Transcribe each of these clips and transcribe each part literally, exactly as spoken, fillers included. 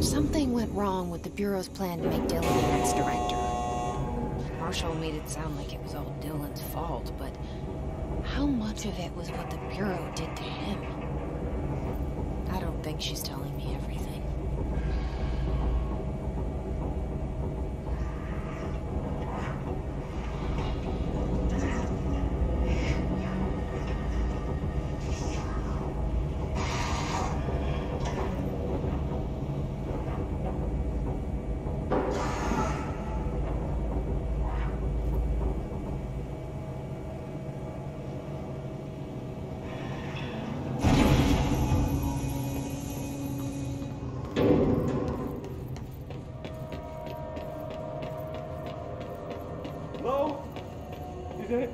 Something went wrong with the Bureau's plan to make Dylan the next director. Marshall made it sound like it was all Dylan's fault, but how much of it was what the Bureau did to him? I don't think she's telling me everything.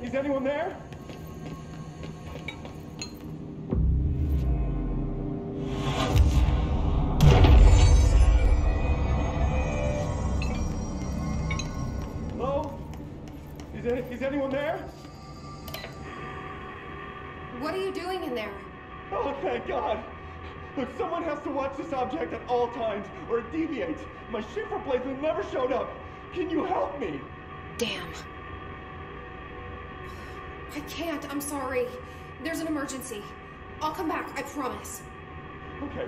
Is anyone there? Hello? Is, any, is anyone there? What are you doing in there? Oh, thank God. Look, someone has to watch this object at all times, or it deviates. My ship replacement never showed up. Can you help me? Damn. I can't, I'm sorry. There's an emergency. I'll come back, I promise. Okay,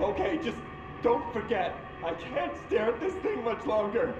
okay, just don't forget. I can't stare at this thing much longer.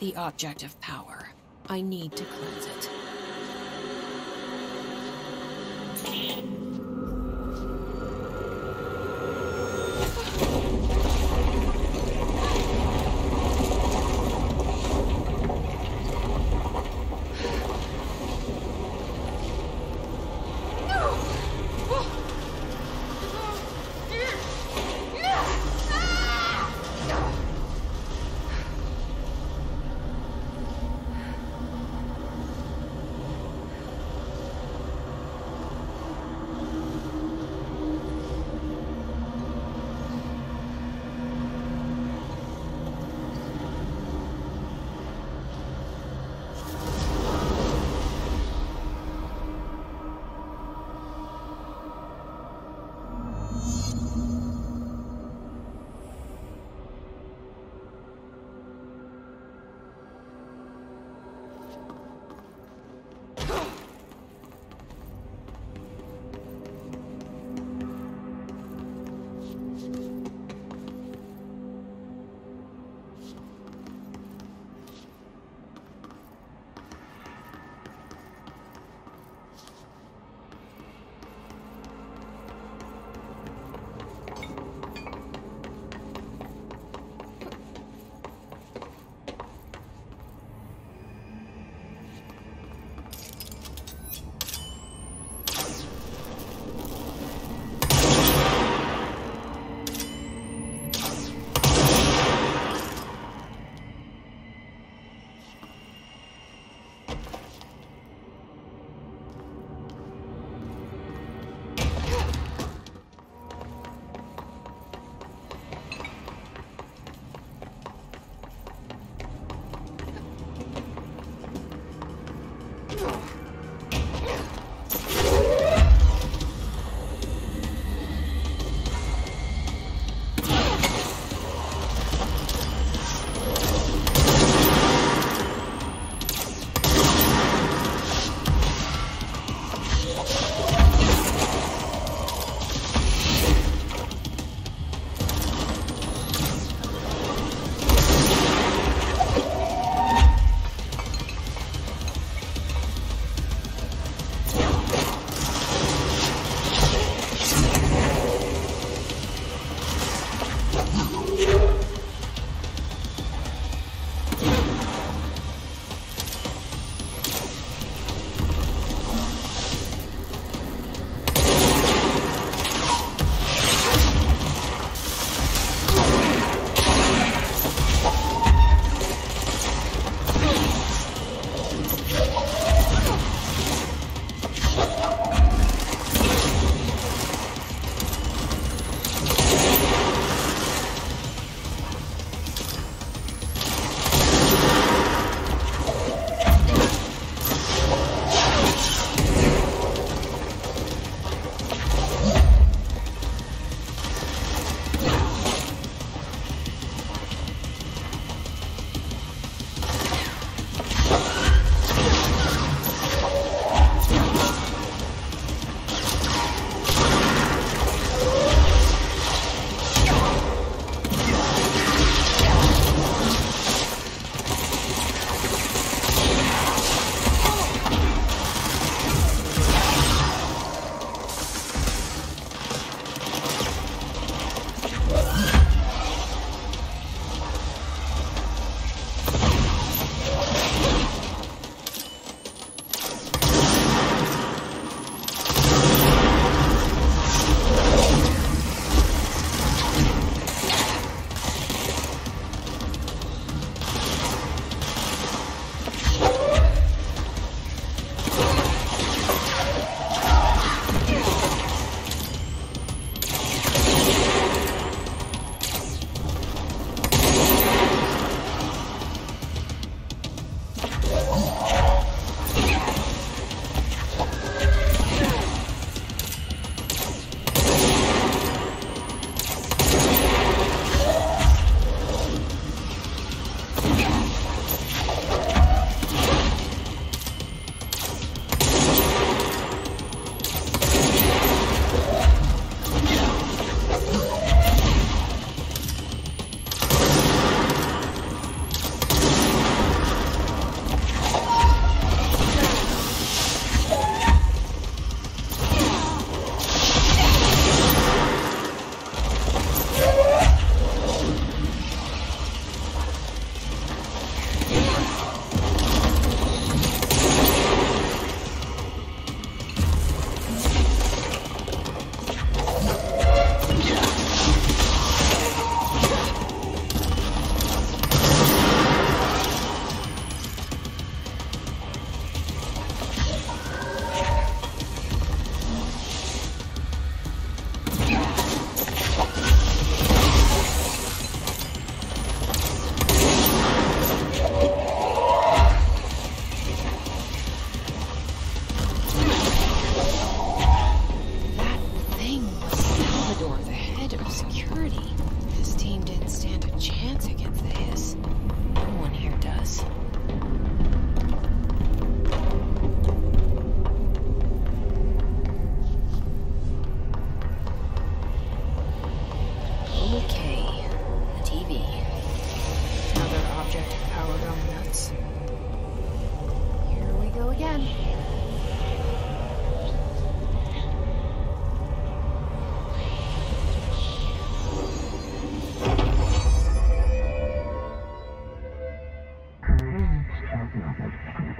The object of power. I need to cleanse it.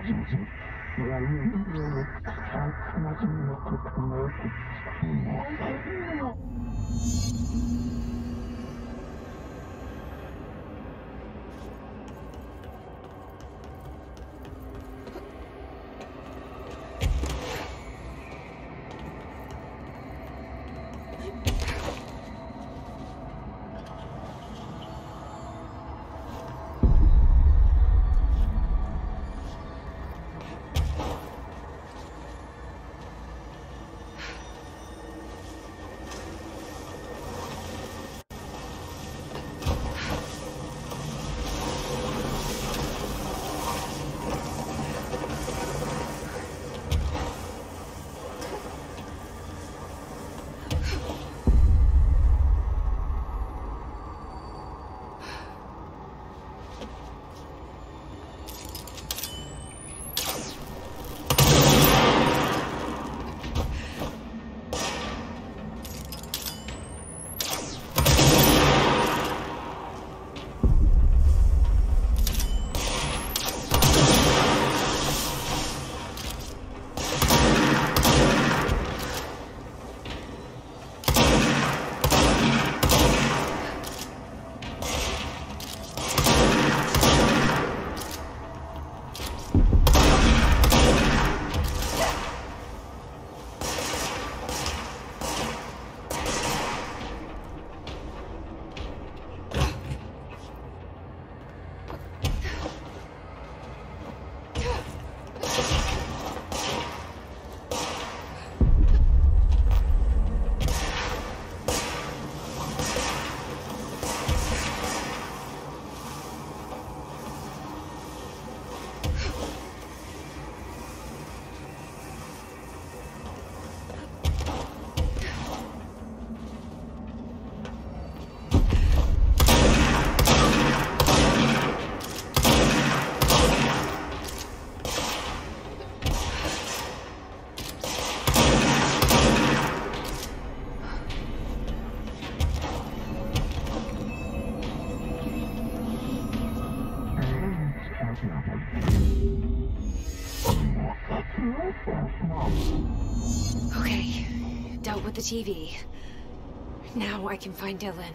Okay, dealt with the T V. Now I can find Dylan.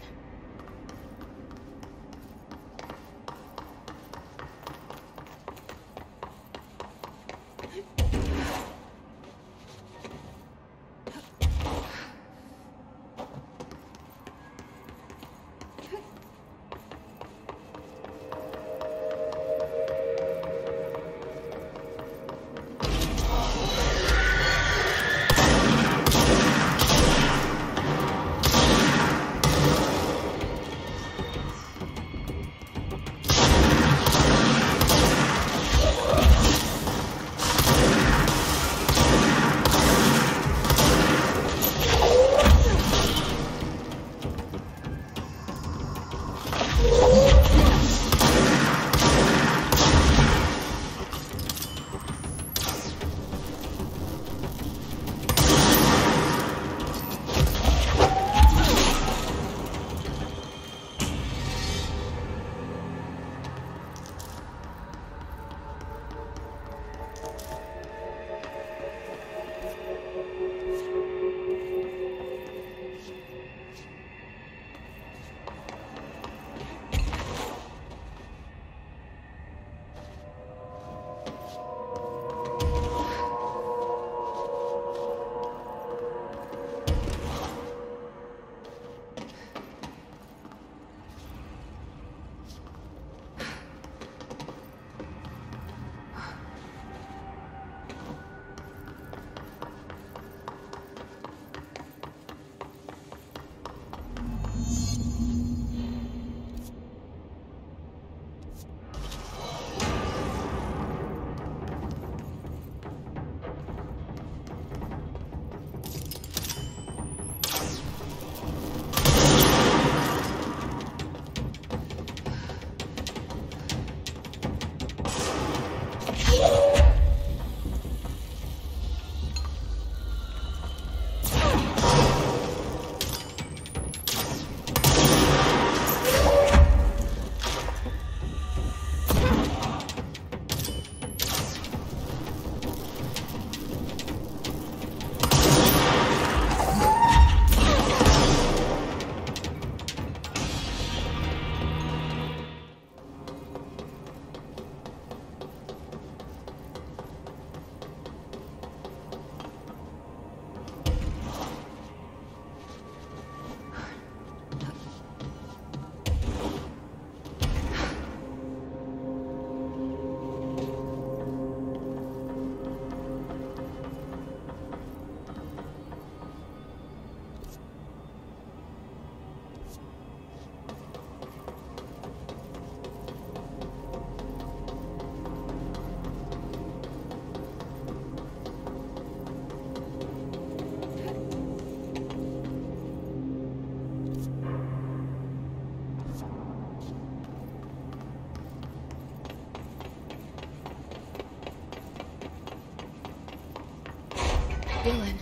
Dylan.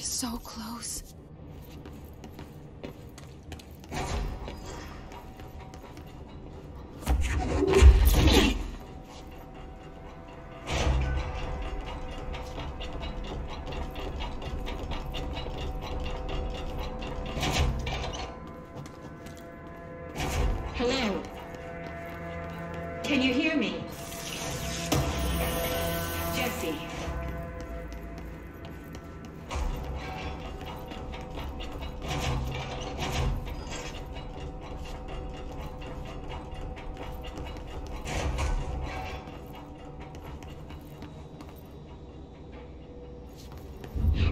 So close. Hello. Can you hear me? Jesse.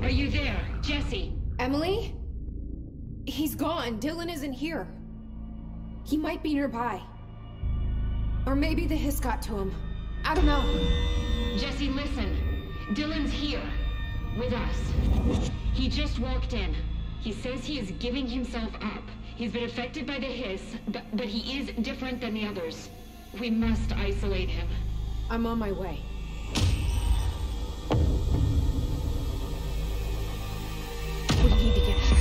Are you there, Jesse? Emily? He's gone. Dylan isn't here. He might be nearby. Or maybe the hiss got to him. I don't know. Jesse, listen. Dylan's here. With us. He just walked in. He says he is giving himself up. He's been affected by the hiss, but, but he is different than the others. We must isolate him. I'm on my way. We need to get back.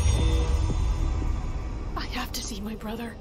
I have to see my brother.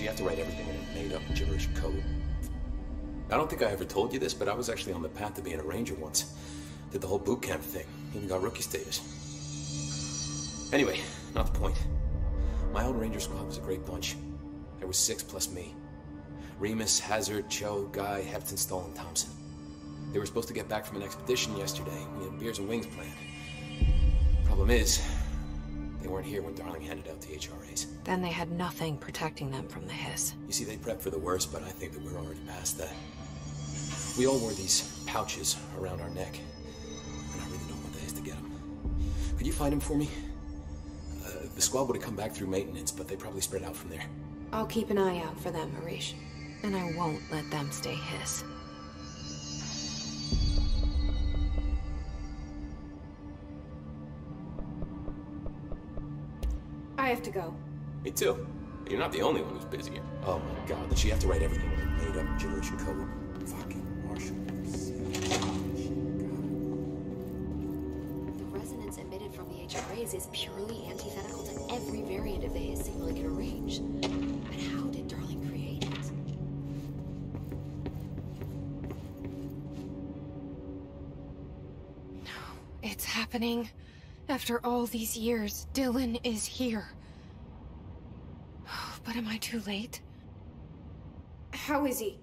You have to write everything in a made-up gibberish code. I don't think I ever told you this, but I was actually on the path to being a ranger once. Did the whole boot camp thing, even got rookie status. Anyway, not the point. My old ranger squad was a great bunch. There was six plus me. Remus, Hazard, Cho, Guy, Hefton, Stoll, and Thompson. They were supposed to get back from an expedition yesterday. We had beers and wings planned. Problem is, they weren't here when Darling handed out the H R As. Then they had nothing protecting them from the hiss. You see, they prepped for the worst, but I think that we're already past that. We all wore these pouches around our neck, and I really don't want the hiss to get them. Could you find them for me? Uh, the squad would have come back through maintenance, but they probably spread out from there. I'll keep an eye out for them, Marish, and I won't let them stay hiss. I have to go. Me too. You're not the only one who's busy here. Oh my god, did she have to write everything made up gibberish and code? Fucking Marshall. The resonance emitted from the H R As is purely antithetical to every variant of the hiss signal it can arrange. But how did Darling create it? No, it's happening. After all these years, Dylan is here. But am I too late? How is he?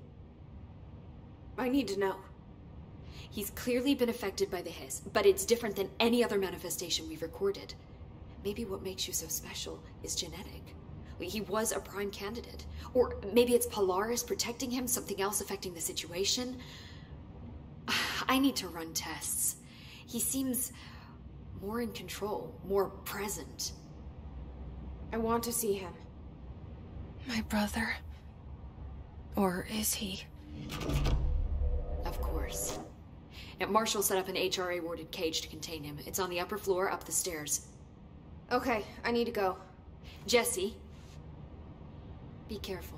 I need to know. He's clearly been affected by the Hiss, but it's different than any other manifestation we've recorded. Maybe what makes you so special is genetic. He was a prime candidate. Or maybe it's Polaris protecting him, something else affecting the situation. I need to run tests. He seems more in control, more present. I want to see him. My brother. Or is he? Of course. Marshall set up an H R A-warded cage to contain him. It's on the upper floor, up the stairs. Okay, I need to go. Jesse, be careful.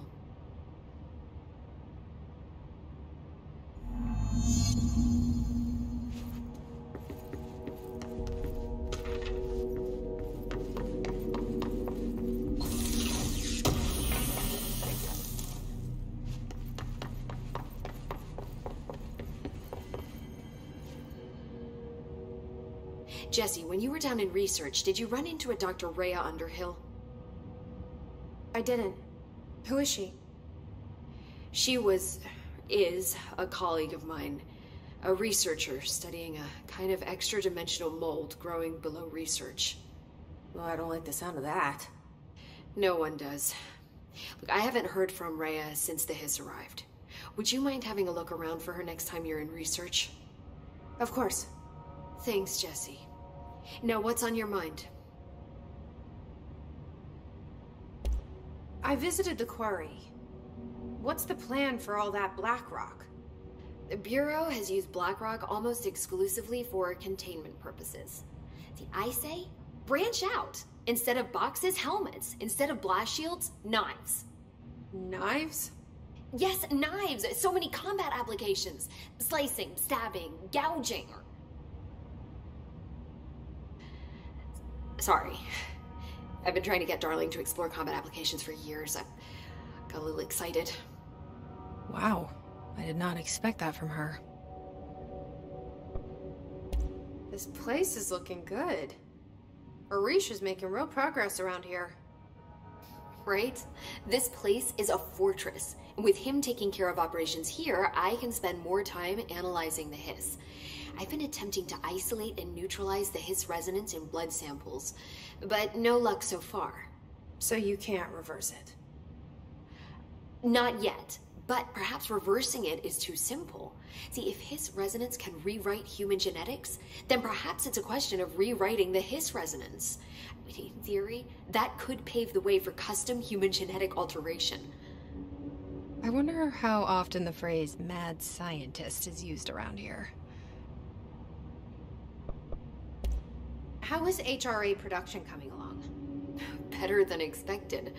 Jesse, when you were down in research, did you run into a Doctor Rhea Underhill? I didn't. Who is she? She was... is a colleague of mine. A researcher studying a kind of extra-dimensional mold growing below research. Well, I don't like the sound of that. No one does. Look, I haven't heard from Rhea since the Hiss arrived. Would you mind having a look around for her next time you're in research? Of course. Thanks, Jesse. Now, what's on your mind? I visited the quarry. What's the plan for all that Blackrock? The Bureau has used Blackrock almost exclusively for containment purposes. See, I say, branch out. Instead of boxes, helmets. Instead of blast shields, knives. Knives? Yes, knives. So many combat applications. Slicing, stabbing, gouging. Sorry. I've been trying to get Darling to explore combat applications for years. I got a little excited. Wow. I did not expect that from her. This place is looking good. Arisha's making real progress around here. Right? This place is a fortress. With him taking care of operations here, I can spend more time analyzing the Hiss. I've been attempting to isolate and neutralize the Hiss resonance in blood samples, but no luck so far. So you can't reverse it? Not yet, but perhaps reversing it is too simple. See, if Hiss resonance can rewrite human genetics, then perhaps it's a question of rewriting the Hiss resonance. In theory, that could pave the way for custom human genetic alteration. I wonder how often the phrase mad scientist is used around here. How is H R A production coming along? Better than expected.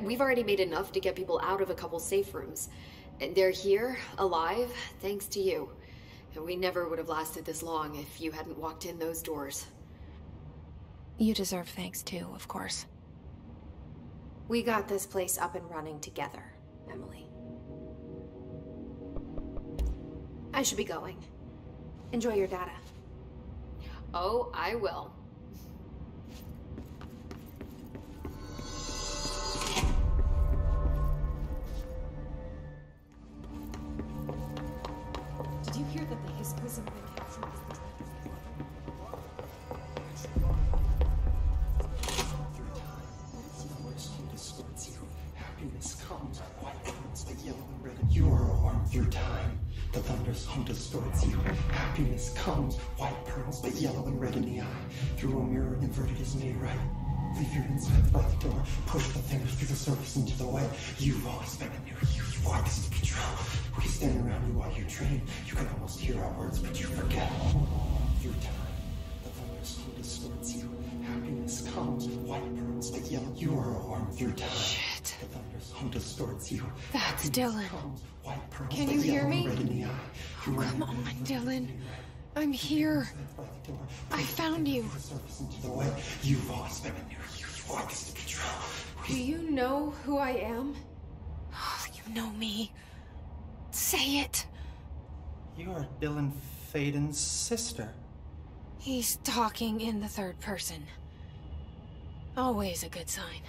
We've already made enough to get people out of a couple safe rooms. They're here, alive, thanks to you. And we never would have lasted this long if you hadn't walked in those doors. You deserve thanks too, of course. We got this place up and running together, Emily. I should be going. Enjoy your data. Oh, I will. Did you hear that the Hiss prison been captured? Happiness comes white clouds, the yellow and red. You are alarmed through time. The thunder's hum distorts you. Happiness comes, white pearls, but yellow and red in the eye. Through a mirror inverted is made right. Leave your inside by the door. Push the fingers through the surface into the white. You've always been a new you. You want this to be true. We stand around you while you train. You can almost hear our words, but you forget. Through time, the thunder's hum distorts you. Happiness comes, white pearls, but yellow. You are alarmed through time. Shit. The thunder's hum distorts you. That's Dylan. Can you hear me? Oh, come on, Dylan. I'm here. I found you. Do you know who I am? Oh, you know me. Say it. You are Dylan Faden's sister. He's talking in the third person. Always a good sign.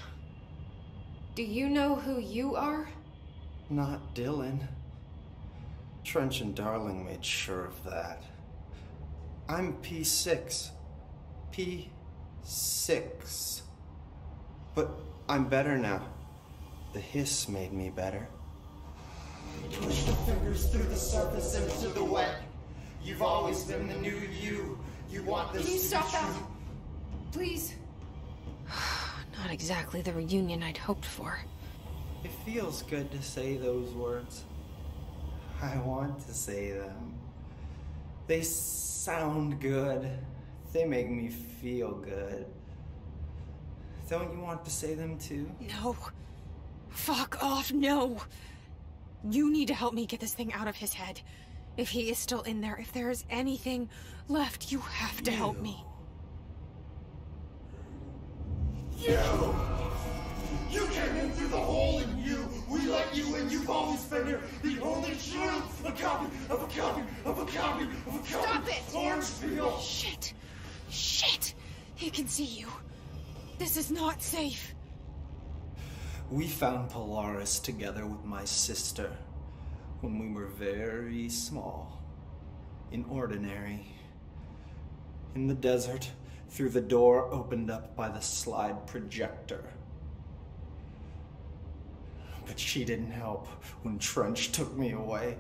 Do you know who you are? Not Dylan. Trench and Darling made sure of that. I'm P six. P six. But I'm better now. The hiss made me better. Push the fingers through the surface into the wet. You've always been the new you. You want this to be true. Can you stop that? Please. Not exactly the reunion I'd hoped for. It feels good to say those words. I want to say them. They sound good. They make me feel good. Don't you want to say them too? No. Fuck off, no! You need to help me get this thing out of his head. If he is still in there, if there is anything left, you have to you. help me. You! You came in through the hole in you! We let you in! You've always been here! The only true! A copy of a copy of a copy of a copy! Stop it! Orangefield! Shit! Shit! He can see you. This is not safe. We found Polaris together with my sister when we were very small. In Ordinary. In the desert. Through the door opened up by the slide projector. But she didn't help when Trench took me away.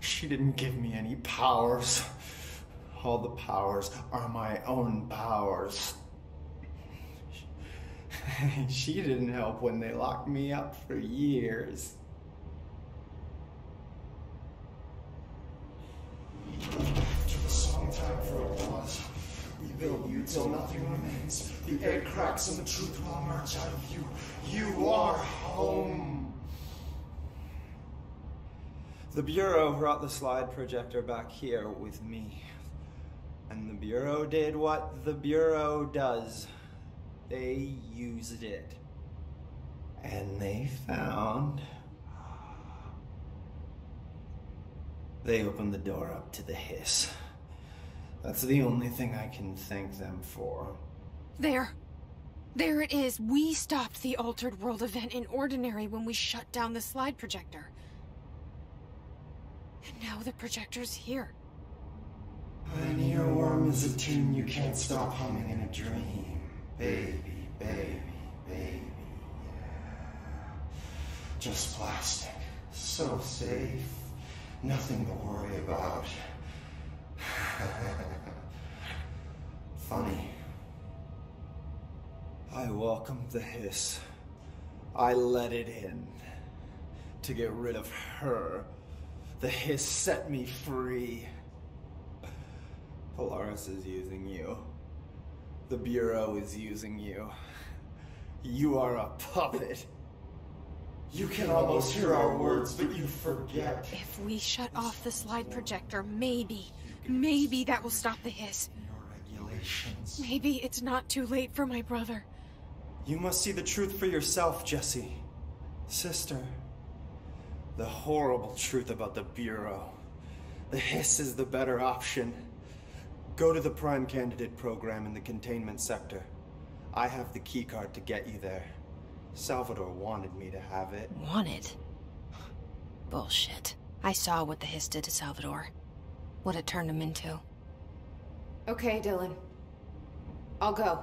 She didn't give me any powers. All the powers are my own powers. She didn't help when they locked me up for years. After this long time for a pause, we build you till nothing remains. The air cracks and the truth will emerge out of you. You are home. The Bureau brought the slide projector back here with me. And the Bureau did what the Bureau does. They used it. And they found... They opened the door up to the hiss. That's the only thing I can thank them for. There. There it is. We stopped the Altered World event in Ordinary when we shut down the slide projector. And now the projector's here. An earworm is a tune you can't stop humming in a dream. Baby, baby, baby, yeah. Just plastic, so safe, nothing to worry about. Funny. I welcomed the hiss. I let it in. To get rid of her. The hiss set me free. Polaris is using you. The Bureau is using you. You are a puppet. You can almost hear our words, but you forget. If we shut off the slide projector, maybe, maybe that will stop the hiss. Your regulations. Maybe it's not too late for my brother. You must see the truth for yourself, Jesse. Sister. The horrible truth about the Bureau. The hiss is the better option. Go to the Prime Candidate Program in the Containment Sector. I have the keycard to get you there. Salvador wanted me to have it. Wanted? Bullshit. I saw what the hiss did to Salvador. What it turned him into. Okay, Dylan. I'll go.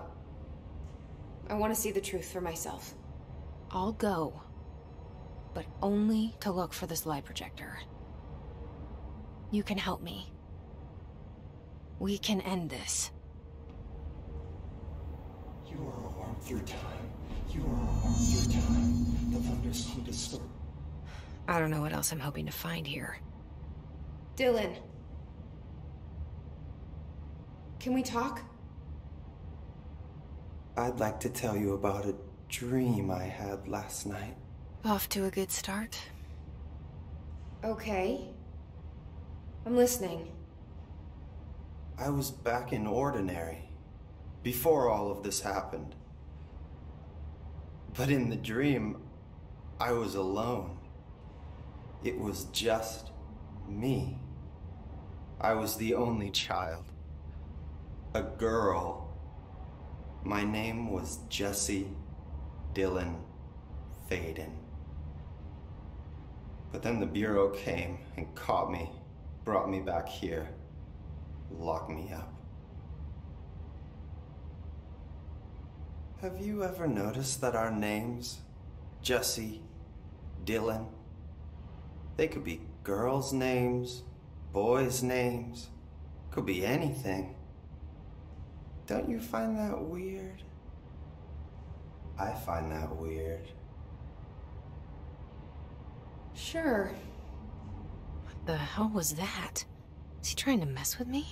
I want to see the truth for myself. I'll go. But only to look for the slide projector. You can help me. We can end this. You are a worm through time. You are a worm through time. The thunder's still disturb. I don't know what else I'm hoping to find here. Dylan. Can we talk? I'd like to tell you about a dream I had last night. Off to a good start. Okay. I'm listening. I was back in Ordinary, before all of this happened. But in the dream, I was alone. It was just me. I was the only child. a girl. My name was Jesse Dylan Faden. But then the Bureau came and caught me, brought me back here, locked me up. Have you ever noticed that our names, Jesse, Dylan, they could be girls' names, boys' names, could be anything. Don't you find that weird? I find that weird. Sure. What the hell was that? Is he trying to mess with me?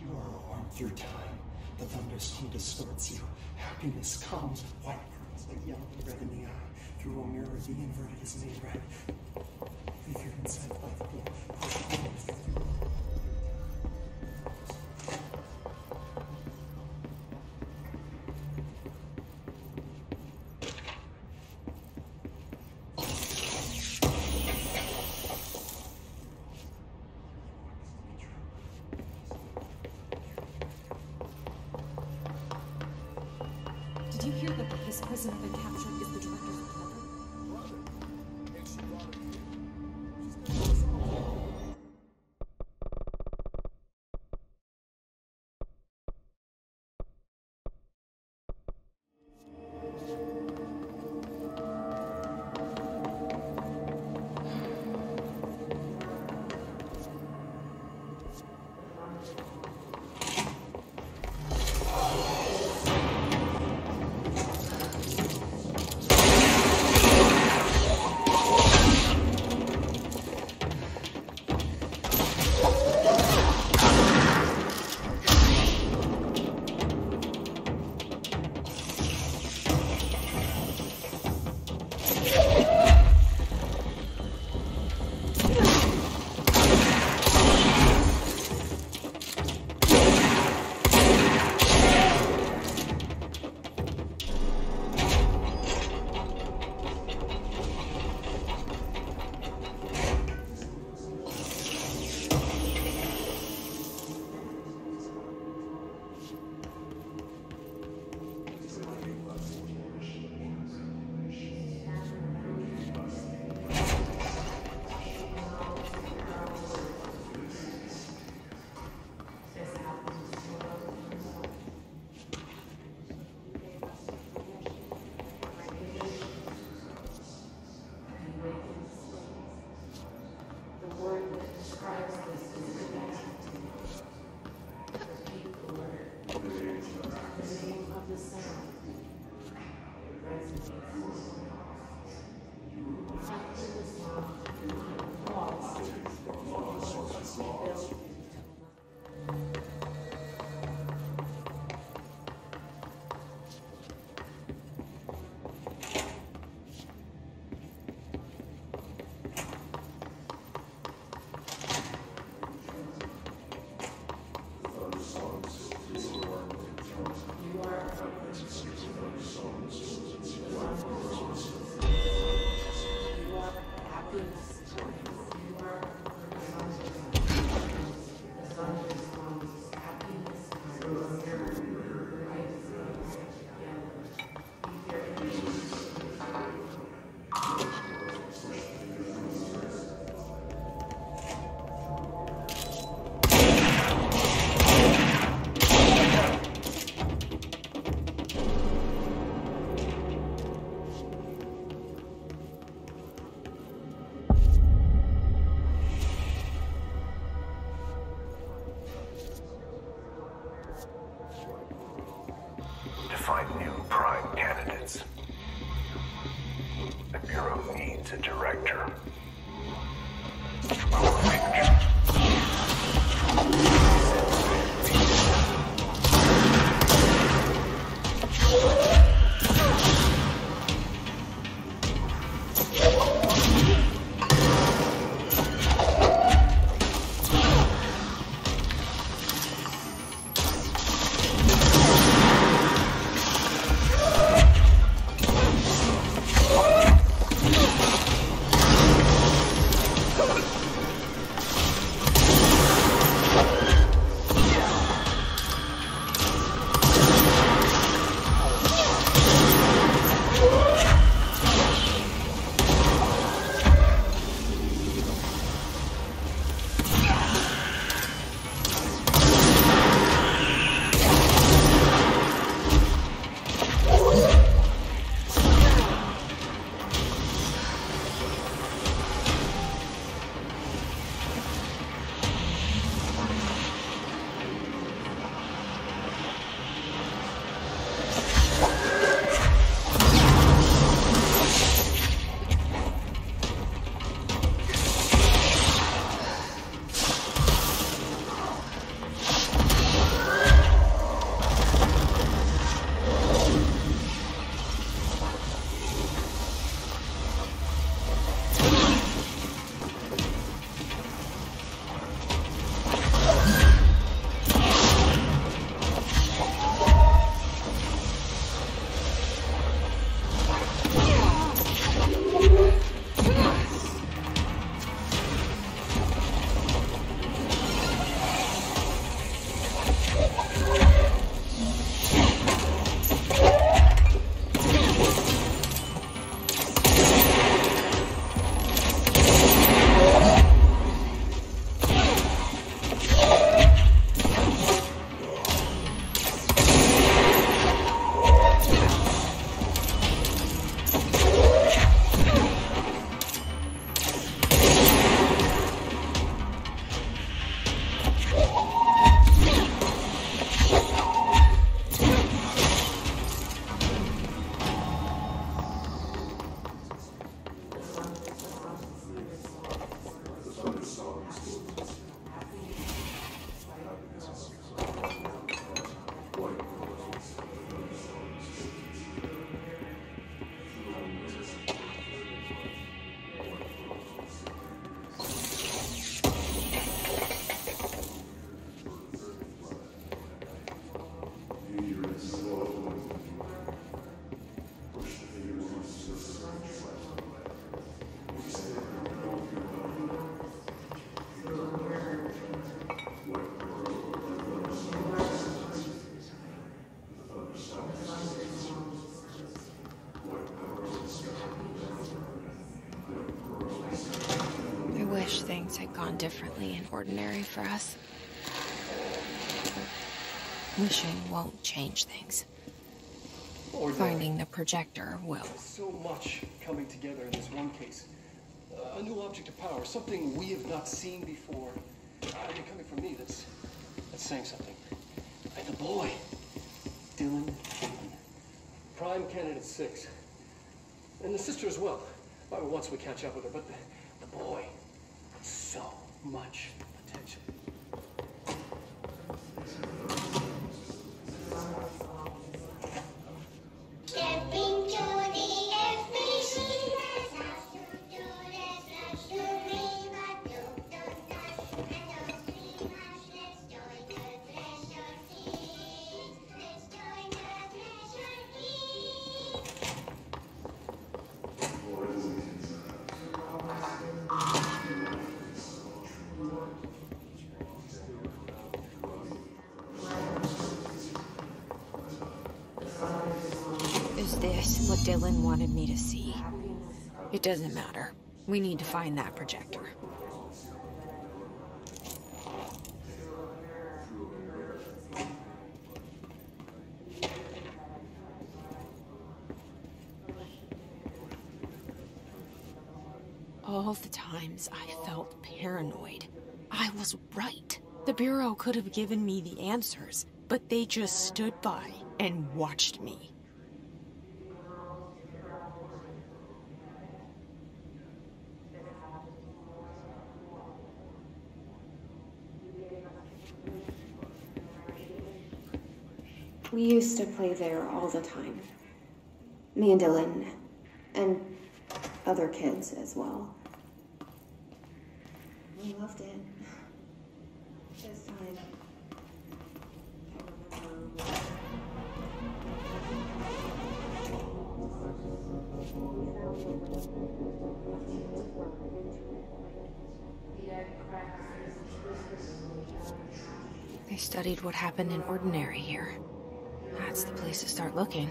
You are warm through time. The thunderstorm distorts you. Happiness comes. White girls are yellow and red in the eye. Through a mirror, the inverted is made red. If you're inside life, glow. gone differently in Ordinary for us. Wishing won't change things. Ordinary. Finding the projector will. So much coming together in this one case. Uh, a new object of power, something we have not seen before. I mean, coming from me, that's, that's saying something. And the boy, Dylan Faden, Prime Candidate six. And the sister as well. Well, once we catch up with her, but the, the boy, so much potential. Dylan wanted me to see. It doesn't matter. We need to find that projector. All the times I felt paranoid, I was right. The Bureau could have given me the answers, but they just stood by and watched me. We used to play there all the time. Me and Dylan, and other kids as well. We loved it. This time. They studied what happened in Ordinary here. That's the place to start looking.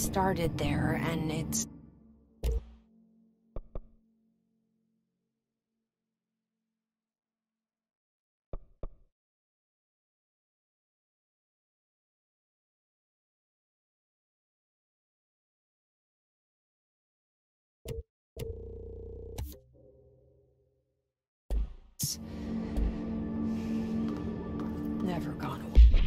started there, and it's... never gone away.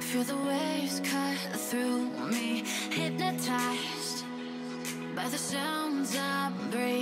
Feel the waves cut through me, hypnotized by the sounds I breathe.